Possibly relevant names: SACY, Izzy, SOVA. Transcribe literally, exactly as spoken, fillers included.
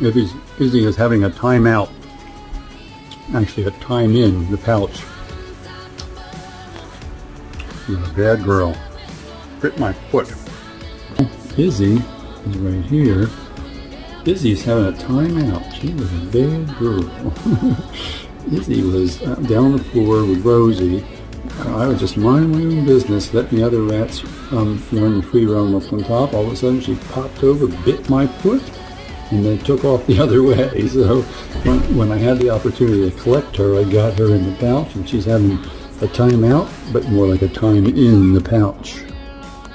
Izzy, Izzy is having a timeout, actually a time in the pouch. She's a bad girl. Bit my foot. Izzy is right here. Izzy's having a timeout. She was a bad girl. Izzy was down on the floor with Rosie. I was just minding my own business, letting the other rats um, learn the free roam up on top. All of a sudden, she popped over, bit my foot, and then took off the other way. So when, when I had the opportunity to collect her, I got her in the pouch, and she's having a time out, but more like a time in the pouch.